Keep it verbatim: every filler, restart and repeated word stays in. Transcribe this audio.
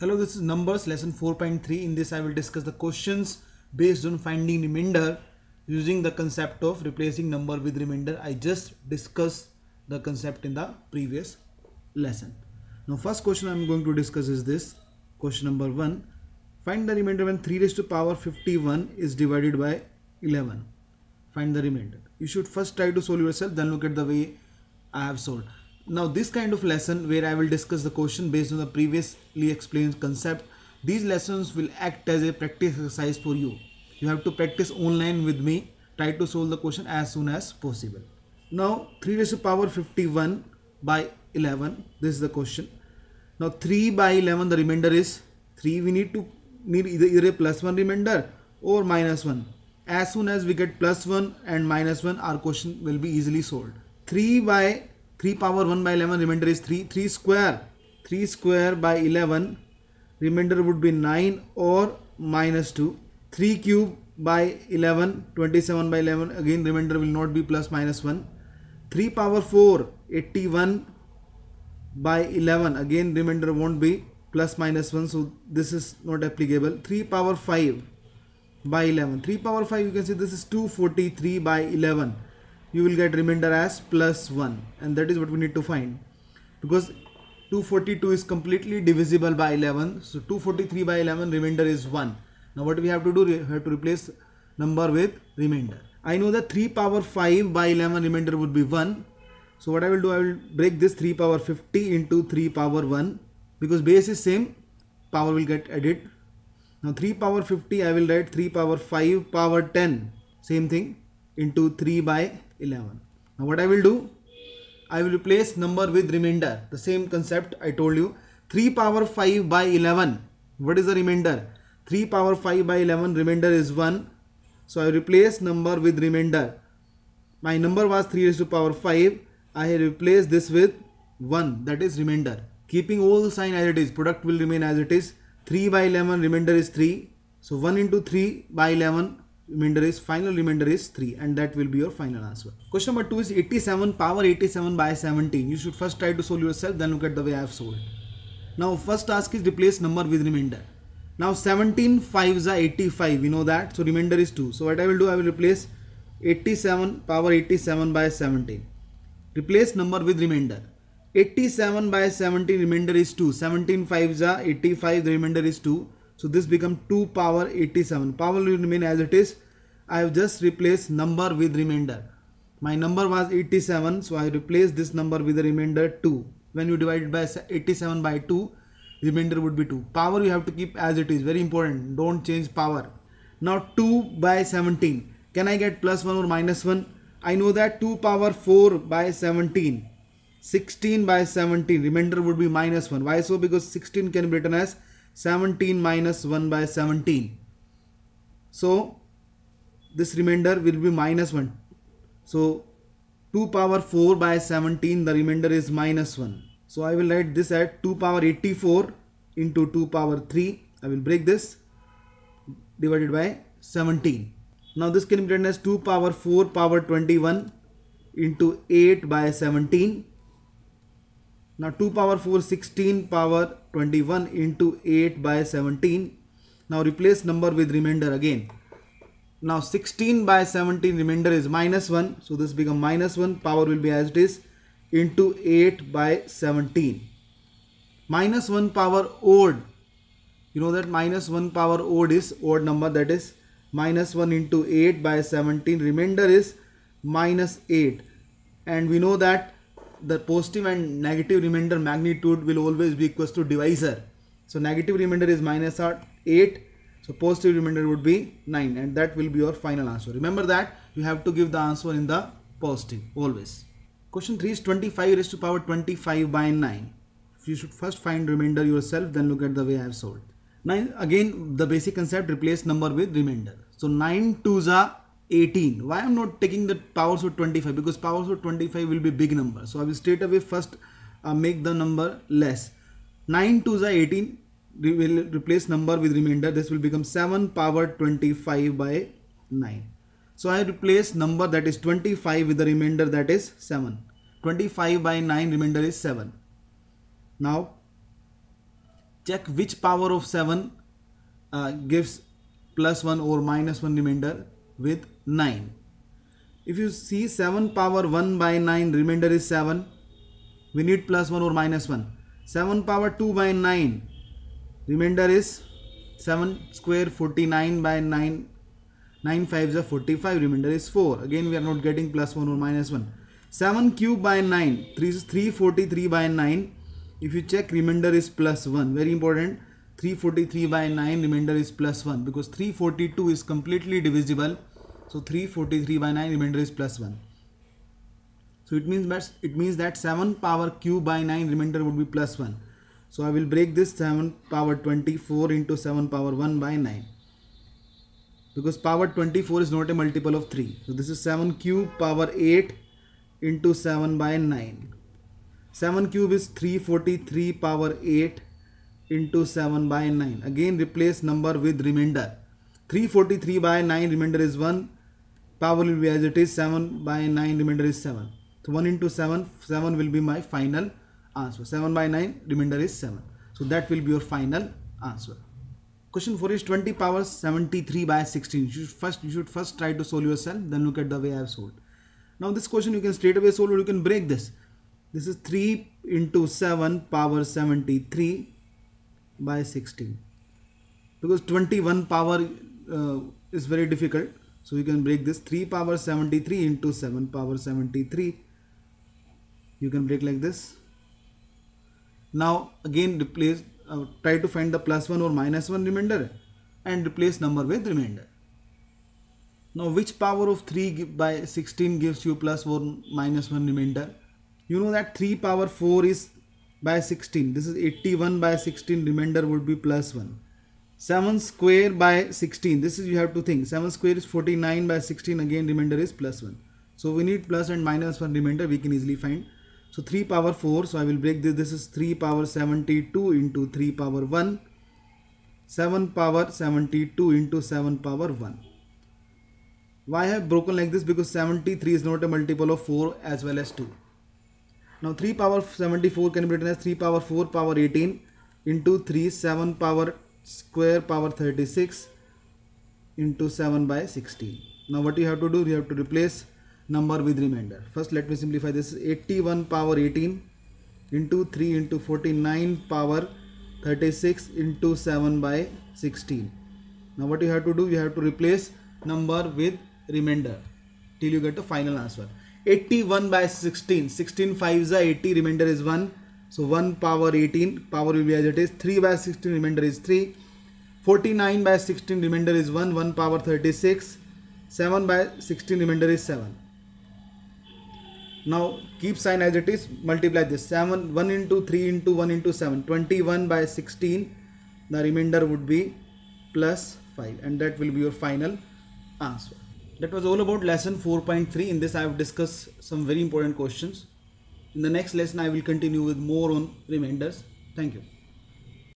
Hello, this is numbers lesson four point three. In this I will discuss the questions based on finding remainder using the concept of replacing number with remainder. I just discussed the concept in the previous lesson. Now first question I am going to discuss is this question number one. Find the remainder when three raised to power fifty-one is divided by eleven. Find the remainder. You should first try to solve yourself, then look at the way I have solved. Now this kind of lesson where I will discuss the question based on the previously explained concept, these lessons will act as a practice exercise for you. You have to practice online with me, try to solve the question as soon as possible. Now three raised to power fifty-one by eleven, this is the question. Now three by eleven, the remainder is three. We need to need either, either a plus one remainder or minus one. As soon as we get plus one and minus one, our question will be easily solved. three by three power one by eleven remainder is three. three square three square by eleven remainder would be nine or minus two. three cube by eleven, twenty-seven by eleven, again remainder will not be plus minus one. three power four, eighty-one by eleven, again remainder won't be plus minus one, so this is not applicable. three power five by eleven, three power five, you can see this is two forty-three by eleven. You will get remainder as plus one, and that is what we need to find, because two forty-two is completely divisible by eleven. So two forty-three by eleven remainder is one. Now what we have to do, we have to replace number with remainder. I know that three power five by eleven remainder would be one. So what I will do, I will break this three power fifty into three power one, because base is same, power will get added. Now three power fifty, I will write three power five power ten, same thing, into three by eleven. Now what I will do, I will replace number with remainder, the same concept I told you. three power five by eleven, what is the remainder? three power five by eleven remainder is one. So I replace number with remainder. My number was three raised to power five. I replace this with one, that is remainder. Keeping all sign as it is, product will remain as it is. three by eleven remainder is three. So one into three by eleven remainder is, final remainder is three, and that will be your final answer. Question number two is eighty-seven power eighty-seven by seventeen. You should first try to solve yourself, then look at the way I have solved. Now first task is replace number with remainder. Now seventeen fives are eighty-five, we know that, so remainder is two. So what I will do, I will replace eighty-seven power eighty-seven by seventeen. Replace number with remainder. eighty-seven by seventeen remainder is two. seventeen fives are eighty-five, the remainder is two. So this becomes two power eighty-seven. Power will remain as it is. I have just replaced number with remainder. My number was eighty-seven. So I replace this number with the remainder two. When you divide it by eighty-seven by two, remainder would be two. Power you have to keep as it is. Very important. Don't change power. Now two by seventeen. Can I get plus one or minus one? I know that two power four by seventeen. sixteen by seventeen. Remainder would be minus one. Why so? Because sixteen can be written as seventeen minus one by seventeen. So this remainder will be minus one. So two power four by seventeen, the remainder is minus one. So I will write this at two power eighty-four into two power three. I will break this, divided by seventeen. Now this can be written as two power four power twenty-one into eight by seventeen. Now two power four, sixteen power twenty-one into eight by seventeen. Now replace number with remainder again. Now sixteen by seventeen remainder is minus one. So this becomes minus one. Power will be as it is, into eight by seventeen. Minus one power odd. You know that minus one power odd is odd number. That is minus one into eight by seventeen. Remainder is minus eight. And we know that the positive and negative remainder magnitude will always be equals to divisor. So negative remainder is minus eight. So positive remainder would be nine, and that will be your final answer. Remember that you have to give the answer in the positive always. Question three is twenty-five raised to power twenty-five by nine. You should first find remainder yourself, then look at the way I have solved. Now again the basic concept, replace number with remainder. So nine twos are eighteen. Why I am not taking the powers of twenty-five? Because powers of twenty-five will be big number. So I will straight away first uh, make the number less. nine twos are eighteen. We will replace number with remainder. This will become seven power twenty-five by nine. So I replace number, that is twenty-five, with the remainder, that is seven. twenty-five by nine remainder is seven. Now check which power of seven uh, gives plus one or minus one remainder with nine. If you see seven power one by nine, remainder is seven. We need plus one or minus one. seven power two by nine, remainder is seven square forty-nine by nine. nine fives are forty-five, remainder is four. Again we are not getting plus one or minus one. seven cube by nine, three is three forty-three by nine. If you check, remainder is plus one. Very important, three forty-three by nine, remainder is plus one, because three forty-two is completely divisible. So three forty-three by nine, remainder is plus one. So it means that it means that seven power cube by nine, remainder would be plus one. So I will break this seven power twenty-four into seven power one by nine, because power twenty-four is not a multiple of three. So this is seven cube power eight into seven by nine. seven cube is three forty-three power eight into seven by nine. Again replace number with remainder. three forty-three by nine, remainder is one. Power will be as it is, seven by nine, remainder is seven. So one into seven, seven will be my final answer. seven by nine, remainder is seven. So that will be your final answer. Question four is twenty power seventy-three by sixteen. You should first, you should first try to solve yourself, then look at the way I have solved. Now this question you can straight away solve, or you can break this. This is three into seven power seventy-three by sixteen. Because twenty-one power uh, is very difficult. So you can break this three power seventy-three into seven power seventy-three. You can break like this. Now again replace, uh, try to find the plus one or minus one remainder and replace number with remainder. Now which power of three by sixteen gives you plus one minus one remainder? You know that three power four is by sixteen. This is eighty-one by sixteen, remainder would be plus one. seven square by sixteen, this is you have to think. seven square is forty-nine by sixteen, again remainder is plus one. So we need plus and minus one remainder, we can easily find. So three power four, so I will break this. This is three power seventy-two into three power one. seven power seventy-two into seven power one. Why I have broken like this? Because seventy-three is not a multiple of four as well as two. Now three power seventy-four can be written as three power four power eighteen into three seven power square power thirty-six into seven by sixteen. Now what you have to do? You have to replace number with remainder. First let me simplify this. eighty-one power eighteen into three into forty-nine power thirty-six into seven by sixteen. Now what you have to do? You have to replace number with remainder till you get the final answer. eighty-one by sixteen, sixteen fives are eighty, remainder is one. So one power eighteen, power will be as it is. three by sixteen, remainder is three. forty-nine by sixteen, remainder is one. one power thirty-six. seven by sixteen, remainder is seven. Now keep sign as it is, multiply this. seven, one into three into one into seven. twenty-one by sixteen, the remainder would be plus five, and that will be your final answer. That was all about lesson four point three. In this I have discussed some very important questions. In the next lesson I will continue with more on remainders. Thank you.